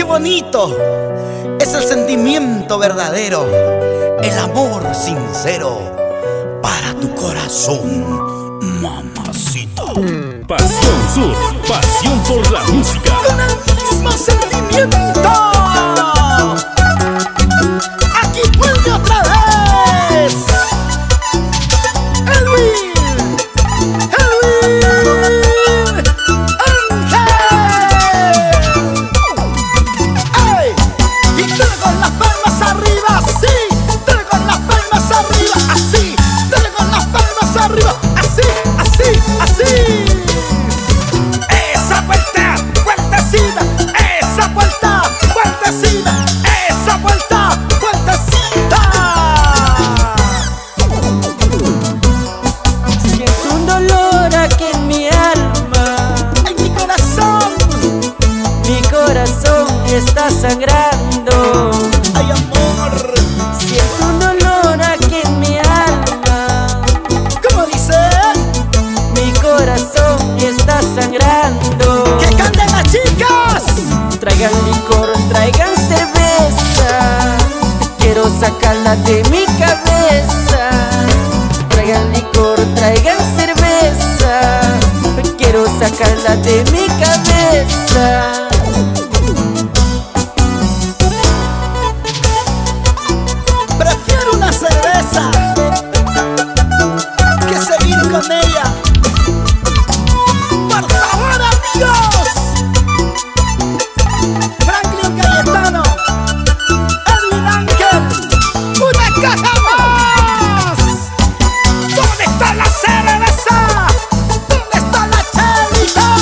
Qué bonito es el sentimiento verdadero, el amor sincero para tu corazón, mamacita. Pasión Sur, pasión por la música, con el mismo sentimiento. Aquí vuelve otra vez Edwin Ángel. ¡Ey! Y dale con las palmas arriba, así. Dale con las palmas arriba, así. Dale con las palmas arriba, así, así, así. Esa vuelta, vueltecita. Esa vuelta, vueltecita. Esa vuelta, vueltecita. Siento un dolor aquí en mi alma, en mi corazón. Mi corazón está sangrando. Ay, amor. Siento un dolor aquí en mi alma. ¿Cómo dice? Mi corazón está sangrando. ¡Que canten las chicas! Traigan licor, traigan cerveza. Quiero sacarla de mi cabeza. Traigan licor, traigan cerveza. Quiero sacarla de mi cabeza. Prefiero una cerveza que seguir con ella. Por favor, amigos. Franklin Cayetano, Edwin Ángel, una caja más. ¿Dónde está la cerveza? ¿Dónde está la chelita?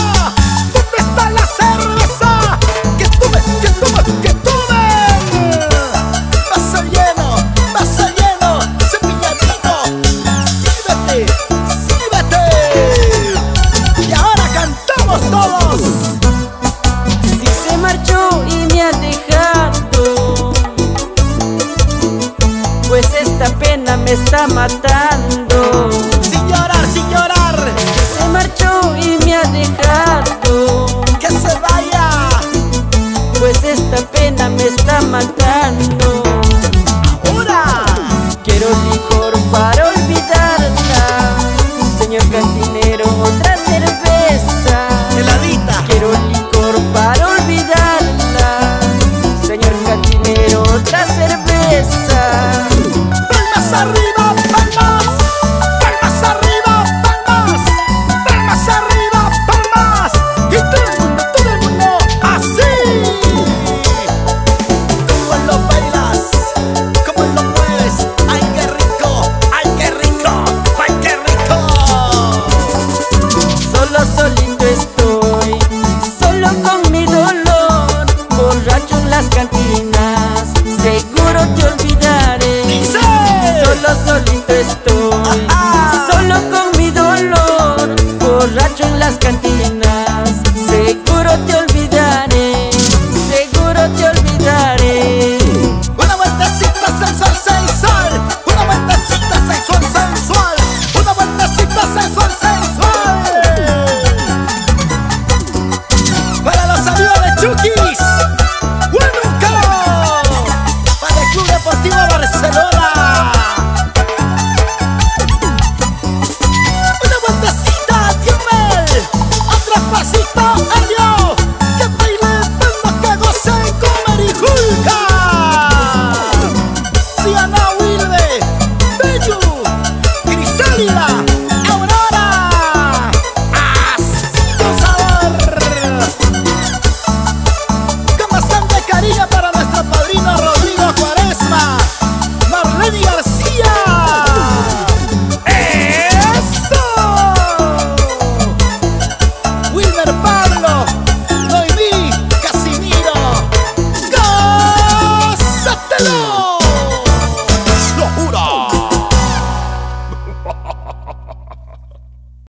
¿Dónde está la cerveza? Que tuve, que tuve, que tuve. Vaso lleno, cepilladito. Sírvete, sírvete. Y ahora cantamos todos. Si se marchó y me ha dejado, pues esta pena me está matando.